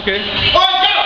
Okay.